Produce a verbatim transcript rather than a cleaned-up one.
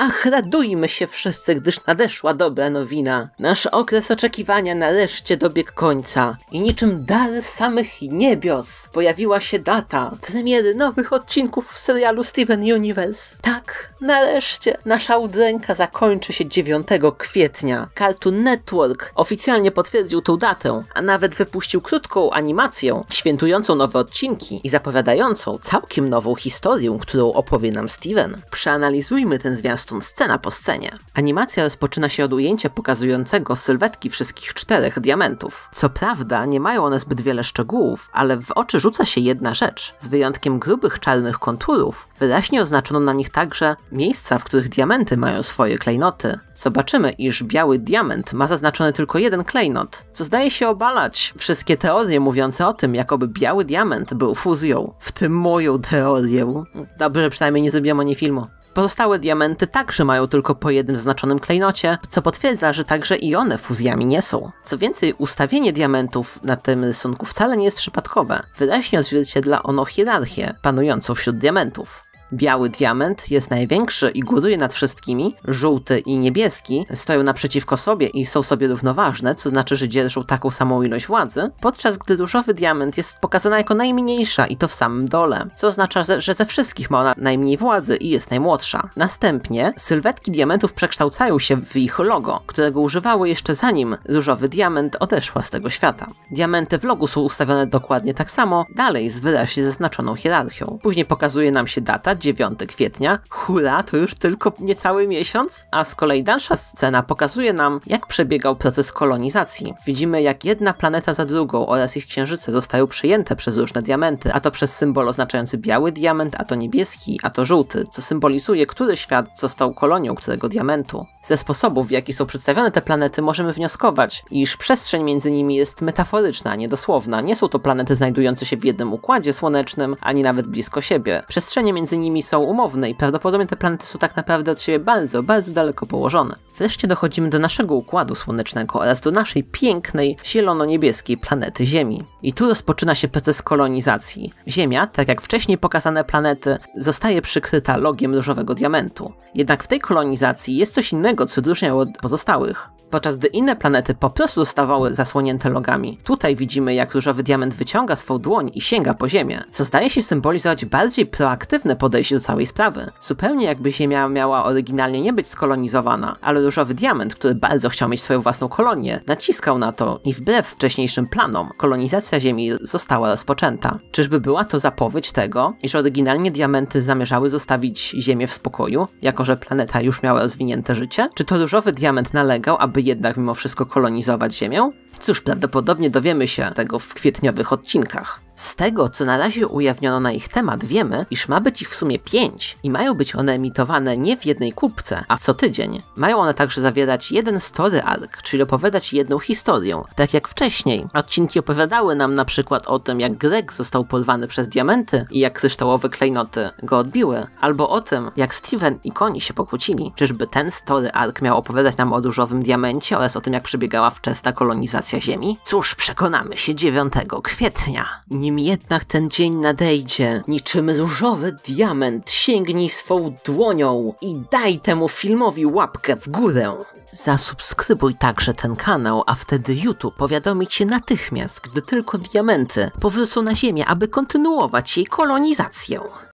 Ach, radujmy się wszyscy, gdyż nadeszła dobra nowina. Nasz okres oczekiwania nareszcie dobiegł końca. I niczym dar samych niebios pojawiła się data premiery nowych odcinków w serialu Steven Universe. Tak, nareszcie nasza udręka zakończy się dziewiątego kwietnia. Cartoon Network oficjalnie potwierdził tę datę, a nawet wypuścił krótką animację świętującą nowe odcinki i zapowiadającą całkiem nową historię, którą opowie nam Steven. Przeanalizujmy ten zwiastun scena po scenie. Animacja rozpoczyna się od ujęcia pokazującego sylwetki wszystkich czterech diamentów. Co prawda nie mają one zbyt wiele szczegółów, ale w oczy rzuca się jedna rzecz. Z wyjątkiem grubych czarnych konturów, wyraźnie oznaczono na nich także miejsca, w których diamenty mają swoje klejnoty. Zobaczymy, iż biały diament ma zaznaczony tylko jeden klejnot, co zdaje się obalać wszystkie teorie mówiące o tym, jakoby biały diament był fuzją. W tym moją teorię. Dobrze, że przynajmniej nie zrobiłem o niej filmu. Pozostałe diamenty także mają tylko po jednym zaznaczonym klejnocie, co potwierdza, że także i one fuzjami nie są. Co więcej, ustawienie diamentów na tym rysunku wcale nie jest przypadkowe. Wyraźnie odzwierciedla ono hierarchię panującą wśród diamentów. Biały diament jest największy i góruje nad wszystkimi, żółty i niebieski stoją naprzeciwko sobie i są sobie równoważne, co znaczy, że dzierżą taką samą ilość władzy, podczas gdy różowy diament jest pokazana jako najmniejsza i to w samym dole, co oznacza, że ze wszystkich ma ona najmniej władzy i jest najmłodsza. Następnie sylwetki diamentów przekształcają się w ich logo, którego używały jeszcze zanim różowy diament odeszła z tego świata. Diamenty w logu są ustawione dokładnie tak samo, dalej z wyraźnie zaznaczoną hierarchią. Później pokazuje nam się data, dziewiątego kwietnia, hura, to już tylko niecały miesiąc, a z kolei dalsza scena pokazuje nam, jak przebiegał proces kolonizacji. Widzimy, jak jedna planeta za drugą oraz ich księżyce zostają przejęte przez różne diamenty, a to przez symbol oznaczający biały diament, a to niebieski, a to żółty, co symbolizuje, który świat został kolonią którego diamentu. Ze sposobów, w jaki są przedstawione te planety, możemy wnioskować, iż przestrzeń między nimi jest metaforyczna, niedosłowna. Nie są to planety znajdujące się w jednym układzie słonecznym, ani nawet blisko siebie. Przestrzenie między nimi nimi są umowne i prawdopodobnie te planety są tak naprawdę od siebie bardzo, bardzo daleko położone. Wreszcie dochodzimy do naszego Układu Słonecznego oraz do naszej pięknej, zielono-niebieskiej planety Ziemi. I tu rozpoczyna się proces kolonizacji. Ziemia, tak jak wcześniej pokazane planety, zostaje przykryta logiem różowego diamentu. Jednak w tej kolonizacji jest coś innego, co różni od pozostałych. Podczas gdy inne planety po prostu zostawały zasłonięte logami. Tutaj widzimy, jak różowy diament wyciąga swą dłoń i sięga po Ziemię, co zdaje się symbolizować bardziej proaktywne podejście do całej sprawy. Zupełnie jakby Ziemia miała oryginalnie nie być skolonizowana, ale różowy diament, który bardzo chciał mieć swoją własną kolonię, naciskał na to i wbrew wcześniejszym planom kolonizacja Ziemi została rozpoczęta. Czyżby była to zapowiedź tego, iż oryginalnie diamenty zamierzały zostawić Ziemię w spokoju, jako że planeta już miała rozwinięte życie? Czy to różowy diament nalegał, aby jednak mimo wszystko kolonizować Ziemię? Cóż, prawdopodobnie dowiemy się tego w kwietniowych odcinkach. Z tego, co na razie ujawniono na ich temat, wiemy, iż ma być ich w sumie pięć i mają być one emitowane nie w jednej kupce, a co tydzień. Mają one także zawierać jeden story arc, czyli opowiadać jedną historię. Tak jak wcześniej, odcinki opowiadały nam na przykład o tym, jak Greg został porwany przez diamenty i jak kryształowe klejnoty go odbiły, albo o tym, jak Steven i Connie się pokłócili. Czyżby ten story arc miał opowiadać nam o różowym diamencie oraz o tym, jak przebiegała wczesna kolonizacja Ziemi? Cóż, przekonamy się dziewiątego kwietnia. Nim jednak ten dzień nadejdzie, niczym różowy diament sięgnij swą dłonią i daj temu filmowi łapkę w górę. Zasubskrybuj także ten kanał, a wtedy YouTube powiadomi cię natychmiast, gdy tylko diamenty powrócą na Ziemię, aby kontynuować jej kolonizację.